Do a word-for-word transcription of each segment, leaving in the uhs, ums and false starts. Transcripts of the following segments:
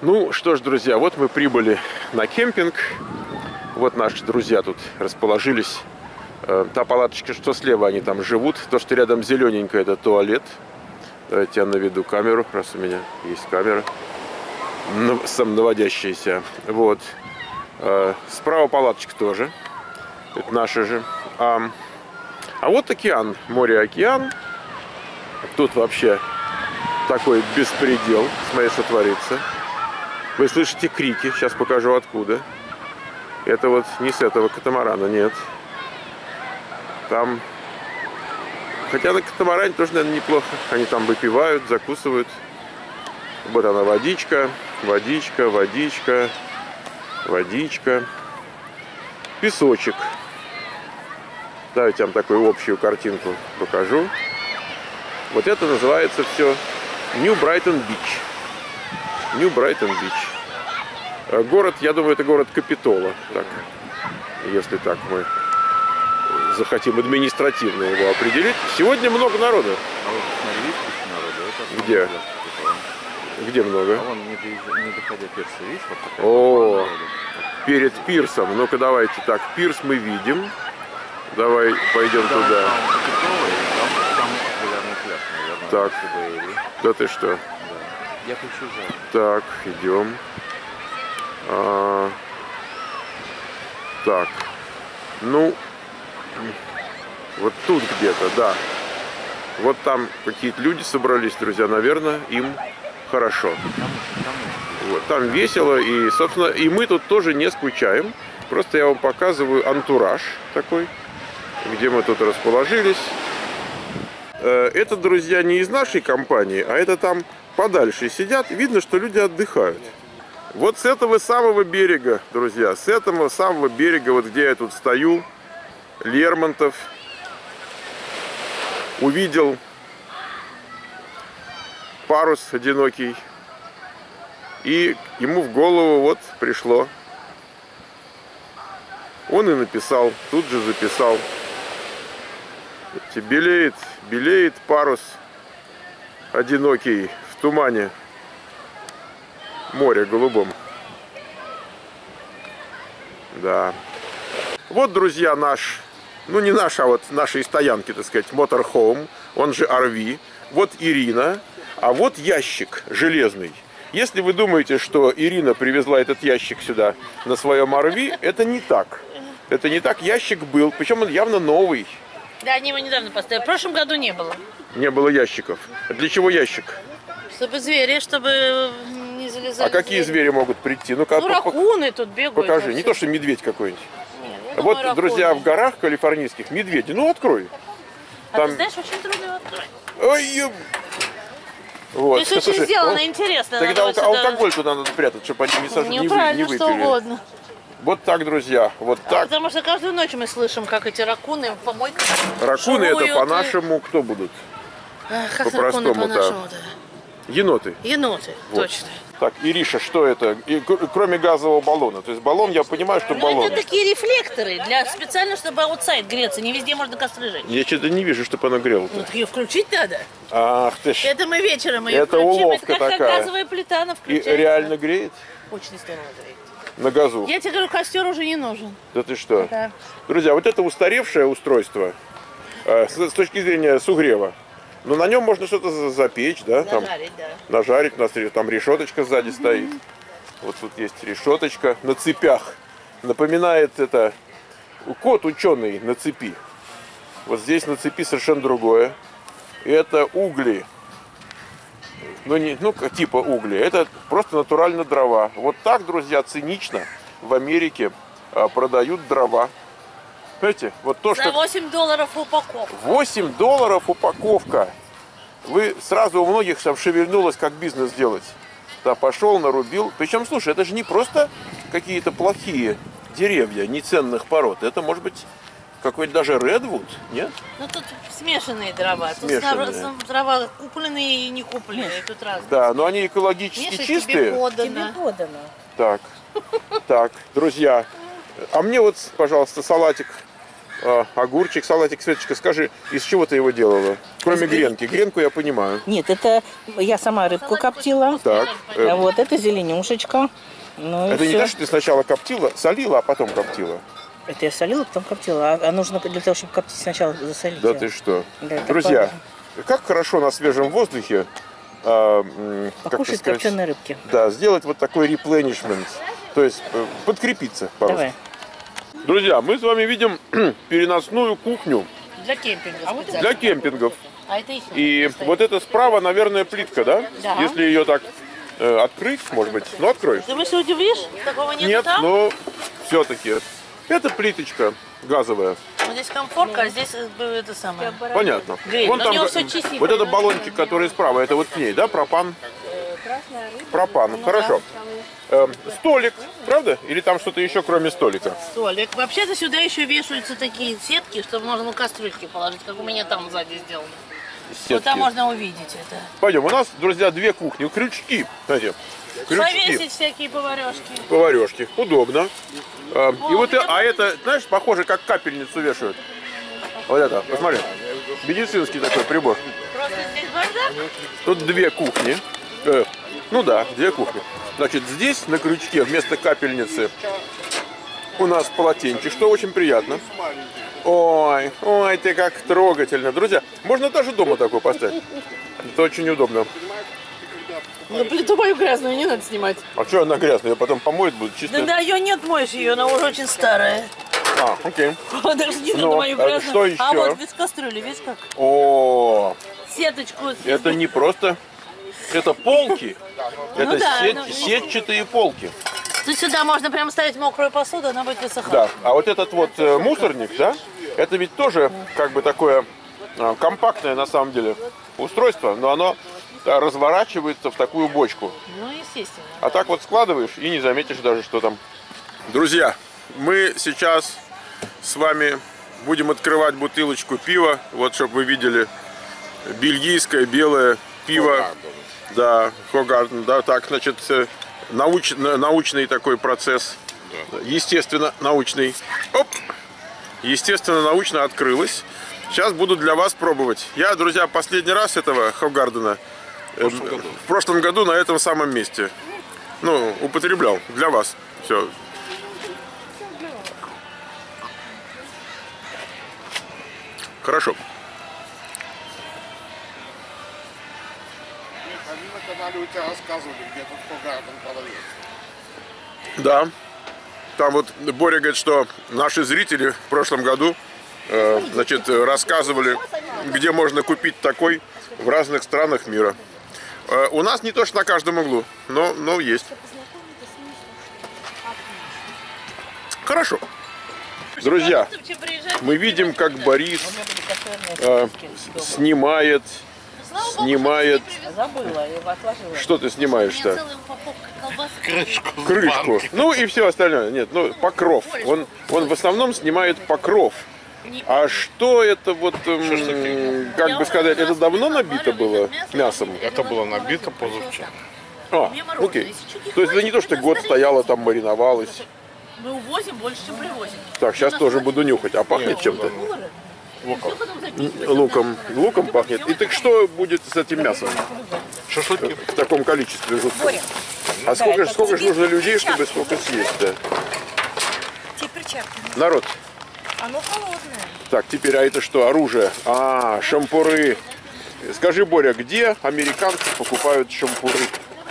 Ну что ж, друзья, вот мы прибыли на кемпинг. Вот наши друзья тут расположились. Та палаточка, что слева, они там живут. То, что рядом зелененькое, это туалет. Давайте я наведу камеру, раз у меня есть камера самонаводящаяся. Вот. Справа палаточка тоже. Это наша же. А, а вот океан, море-океан. Тут вообще такой беспредел, смотри, что творится. Вы слышите крики, сейчас покажу откуда. Это вот не с этого катамарана, нет. Там, хотя на катамаране тоже, наверное, неплохо. Они там выпивают, закусывают. Вот она водичка, водичка, водичка, водичка. Песочек. Давайте я вам такую общую картинку покажу. Вот это называется все New Brighton Beach. New Brighton Beach. Город, я думаю, это город Капитола. Так, если так мы захотим административно его определить. Сегодня много народа. А вот смотри, народу. Где? Где много? А вон, не доходя пирса, видишь, вот такая. О, перед пирсом. Ну-ка, давайте так. Пирс мы видим. Давай пойдем там, туда. Там Капитола, и там, там популярный пляж, наверное. Так. Бэй-Эрии. Да ты что? Я хочу взять. Так, идем. А, так, ну, вот тут где-то, да. Вот там какие-то люди собрались, друзья, наверное, им хорошо. Вот, там весело, и, собственно, и мы тут тоже не скучаем. Просто я вам показываю антураж такой, где мы тут расположились. Это, друзья, не из нашей компании, а это там подальше сидят. Видно, что люди отдыхают. Вот с этого самого берега, друзья, с этого самого берега, вот где я тут стою, Лермонтов увидел парус одинокий. И ему в голову вот пришло. Он и написал, тут же записал. Белеет, белеет парус одинокий в тумане моря голубом. Да. Вот, друзья, наш, ну не наш, а вот нашей стоянки, так сказать, Motorhome, он же ар ви. Вот Ирина, а вот ящик железный. Если вы думаете, что Ирина привезла этот ящик сюда на своем ар ви, это не так. Это не так, ящик был, причем он явно новый. Да, они его недавно поставили. В прошлом году не было. Не было ящиков. А для чего ящик? Чтобы звери, чтобы не залезали. А какие звери, звери могут прийти? Ну, ну ракуны тут бегают. Покажи, не то, что медведь какой-нибудь. Нет, вот, думаю, друзья, ракуны. В горах калифорнийских медведи. Ну, открой. А там... ты знаешь, очень трудно его открыть. Ой, вот. То есть очень слушай, сделано, он... интересно. Тогда алк... сюда... алкоголь туда надо прятать, чтобы они не сожгли, не, вы... не выпили. Что угодно. Вот так, друзья, вот так. А потому что каждую ночь мы слышим, как эти ракуны в помойках. Ракуны это по-нашему и... кто будут? Как по-простому, ракуны по-нашему, да. Еноты. Еноты, вот. Точно. Так, Ириша, что это? И, кроме газового баллона. То есть баллон, я понимаю, что баллон. Это такие рефлекторы, для, специально, чтобы аутсайд греться. Не везде можно костры жечь. Я что-то не вижу, чтобы оно грело. Ну, ее включить надо. Ах ты ж. Это мы вечером ее это включим. Уловка это как такая. Газовая плита, она включается. И реально греет? Очень здорово греет. На газу. Я тебе говорю, костер уже не нужен. Да ты что? Да. Друзья, вот это устаревшее устройство э, с, с точки зрения сугрева. Но на нем можно что-то запечь, да? Нажарить, там, да. Нажарить, у нас там решеточка сзади mm-hmm. стоит. Вот тут есть решеточка на цепях. Напоминает это кот ученый на цепи. Вот здесь на цепи совершенно другое. Это угли. Ну, не, ну, типа угли. Это просто натурально дрова. Вот так, друзья, цинично в Америке а, продают дрова. Понимаете? Вот то, что... За восемь долларов упаковка. восемь долларов упаковка. Вы сразу у многих там шевельнулось, как бизнес делать. Да, пошел, нарубил. Причем, слушай, это же не просто какие-то плохие деревья неценных пород. Это, может быть, какой-то даже редвуд, нет? Ну тут смешанные дрова. Смешанные. Тут снова, дрова купленные и не купленные. Тут разные. Да, но они экологически Миша, чистые. Тебе подано. Тебе подано. Так, так, друзья. А мне вот, пожалуйста, салатик А, огурчик, салатик. Светочка, скажи, из чего ты его делала? Кроме гренки. Гренку я понимаю. Нет, это я сама рыбку коптила. Так. Э... Вот, это зеленюшечка. Ну, это не так, что ты сначала коптила, солила, а потом коптила? Это я солила, потом коптила. А нужно для того, чтобы коптить, сначала засолить. Да ты что? Да, друзья, как хорошо на свежем воздухе э, покушать копченые рыбки. Да, сделать вот такой репленишмент. То есть э, подкрепиться. Давай. Друзья, мы с вами видим переносную кухню для кемпингов. А вот для кемпингов. А это их и стоит. Вот это справа, наверное, плитка, да? Да. Если ее так э, открыть, может быть. Ну, открой. Ты меня удивишь? Такого нету. Нет, там? Но все-таки. Это плиточка газовая. Вот здесь комфорка, а здесь это самое. Понятно. Вон там, вот это баллончик, который справа, это вот к ней, да, пропан? Пропан, ну, хорошо. Да. Эм, столик, правда? Или там что-то еще, кроме столика? Столик. Вообще-то сюда еще вешаются такие сетки, чтобы можно кастрюльки положить, как у меня там сзади сделано. Сетки. Но там можно увидеть это. Пойдем. У нас, друзья, две кухни. Крючки. Знаете, крючки. Повесить всякие поварешки. Поварешки. Удобно. Эм, О, и вот, это, а это, знаешь, похоже, как капельницу вешают. Вот это, посмотри. Медицинский такой прибор. Просто здесь бардак. Тут две кухни. Э, ну да, две кухни. Значит, здесь на крючке вместо капельницы у нас полотенчик, что очень приятно. Ой, ой, ты как трогательно. Друзья, можно даже дома такой поставить. Это очень удобно. Ну, плиту мою грязную не надо снимать. А что она грязная? Ее потом помоют будет чисто. Да, да, ее нет, моешь ее, она уже очень старая. А, окей. Даже не надо мою грязную. Что еще? А вот без кастрюли, видишь как? О, сеточку. Это не просто... Это полки, это ну, да, сет, но... сетчатые полки. Тут сюда можно прямо ставить мокрую посуду, она будет высыхать. Да, а вот этот вот э, мусорник, да, это ведь тоже как бы такое э, компактное на самом деле устройство, но оно да, разворачивается в такую бочку. Ну, естественно. А так вот складываешь и не заметишь даже, что там. Друзья, мы сейчас с вами будем открывать бутылочку пива, вот чтобы вы видели, бельгийское белое пиво. Да, Хугарден, да, так, значит, науч, научный такой процесс, да. Естественно, научный, оп, естественно, научно открылось. Сейчас буду для вас пробовать. Я, друзья, последний раз этого Хугардена в прошлом, э, в прошлом году на этом самом месте, ну, употреблял для вас. Все. Хорошо. Люди рассказывали, где тут Хугарден продается. Да. Там вот Боря говорит, что наши зрители в прошлом году э, значит, рассказывали, где можно купить такой в разных странах мира. Э, у нас не то, что на каждом углу, но, но есть. Хорошо. Друзья, мы видим, как Борис э, снимает... Снимает. Забыла, что ты снимаешь-то? Крышку. Крышку. Ну и все остальное. Нет, ну покров. Он, он в основном снимает покров. А что это вот, эм, как бы сказать, это давно набито было мясом? Это было набито позавчера. А, окей. То есть это не то, что год стояло там, мариновалось. Мы увозим больше, чем привозим. Так, сейчас тоже буду нюхать. А пахнет чем-то? Луком. луком. Луком пахнет. И так что будет с этим мясом? Шашлыки. В таком количестве. Боря, а сколько, да, сколько же нужно людей, чтобы сколько съесть-то? Народ. Оно холодное. Так, теперь, а это что? Оружие. А, шампуры. Скажи, Боря, где американцы покупают шампуры?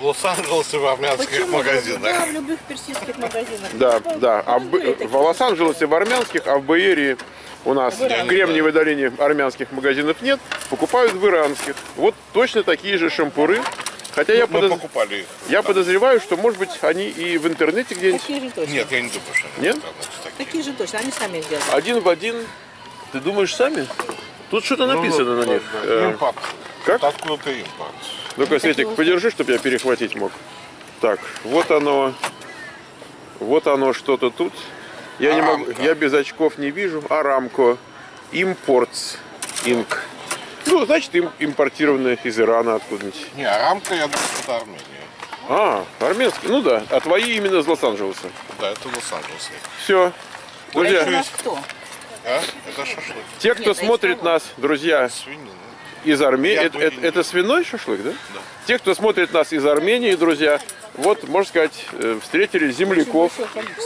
В Лос-Анджелесе, в армянских магазинах. Да, в любых персидских магазинах. Да, да. А в Лос-Анджелесе, в армянских, а в Бэй-Эрии у нас в Кремниевой долине армянских магазинов нет, покупают в иранских. Вот точно такие же шампуры. Хотя я, подоз... покупали их, я да. подозреваю, что, может быть, они и в интернете где-нибудь... Нет, я не думаю, что они нет? Такие. такие же точно, они сами сделали. Один в один. Ты думаешь, сами? Тут что-то написано ну, ну, на них. Да. Импакт. Как? Откуда-то импакт. Ну-ка, Светик, подержи, чтобы я перехватить мог. Так, вот оно. Вот оно что-то тут. Я, не могу, я без очков не вижу. Арамко. Imports. инк Ну, значит, им, импортированные из Ирана откуда-нибудь. Не, Арамко, я думаю, это Армения. А, армянский. Ну да. А твои именно из Лос-Анджелеса. Да, это Лос-Анджелес. Все. Друзья, а это у нас кто? А? Это шашлык. Те, кто Нет, смотрит нас, друзья, свинина. из Армении, это, это, это свиной шашлык, да? Да. Те, кто смотрит нас из Армении, друзья, вот, можно сказать, встретили земляков.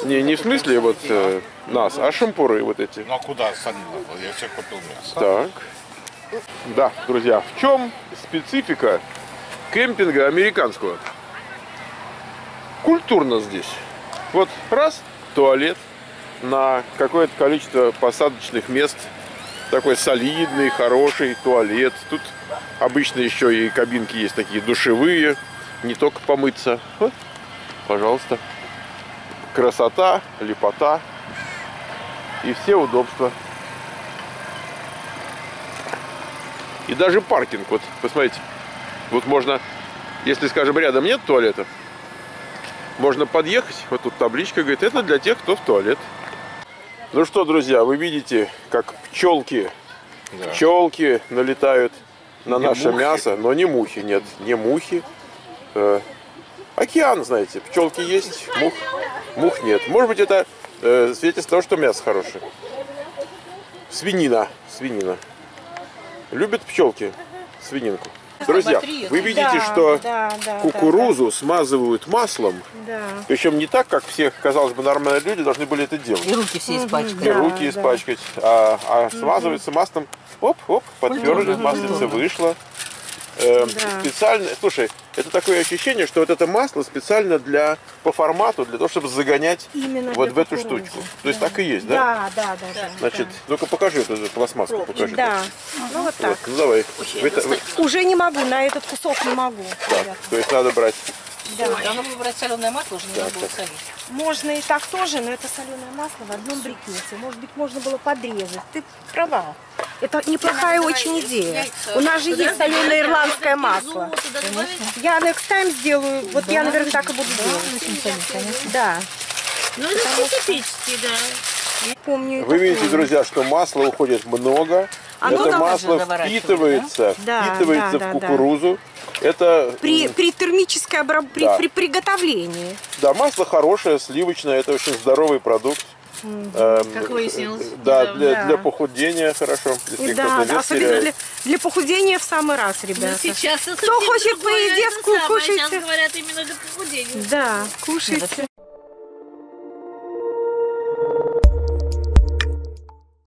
Не, не в смысле вот э, нас, а шампуры вот эти. Ну а куда сами? Я всех купил мясо. Так. Да, друзья, в чем специфика кемпинга американского? Культурно здесь. Вот раз, туалет на какое-то количество посадочных мест. Такой солидный, хороший туалет. Тут обычно еще и кабинки есть такие душевые. Не только помыться. Вот, пожалуйста. Красота, лепота. И все удобства. И даже паркинг. Вот, посмотрите. Вот можно, если, скажем, рядом нет туалета, можно подъехать. Вот тут табличка говорит, это для тех, кто в туалет. Ну что, друзья, вы видите, как пчелки, да. пчелки налетают на не наше мухи. мясо, но не мухи, нет, не мухи. Э, океан, знаете, пчелки есть, мух, мух нет. Может быть, это э, свидетельство того, что мясо хорошее. Свинина, свинина. Любят пчелки свининку. Друзья, вы видите, да, что да, да, кукурузу да, да. смазывают маслом, да. причем не так, как все, казалось бы, нормальные люди должны были это делать. И руки все испачкать. И руки да, испачкать, да. а, а смазывается маслом, оп-оп, подперли, маслица вышло. Э, да. Специально, слушай, это такое ощущение, что вот это масло специально для, по формату, для того, чтобы загонять Именно вот в эту кукурузы. штучку. То есть да. так и есть, да? Да, да, да. Значит, да. ну-ка покажи эту пластмасску, покажи. Да, ну вот так. Вот, ну, давай. Уже, Вы, вы... уже не могу, на этот кусок не могу. Так, то есть надо брать. Да, оно выбрать соленое масло, уже не надо было солить. Можно и так тоже, но это соленое масло в одном брикете. Может быть, можно было подрезать. Ты права. Это неплохая очень идея. У нас же есть соленое ирландское масло. Я next time сделаю. Вот я, наверное, так и буду делать. Да. Ну, это специфически, да. Помню. Вы видите, друзья, что масла уходит много. Это масло впитывается, впитывается в кукурузу. Это при, при термической обработке, да. при, при приготовлении. Да, масло хорошее, сливочное, это очень здоровый продукт. Угу. Эм, как выяснилось. Да, да. Для, для похудения хорошо. Если да, да особенно для, для похудения в самый раз, ребята. Ну, сейчас Кто хочет по еде, кушайте. Сейчас говорят именно для похудения. Да, кушайте.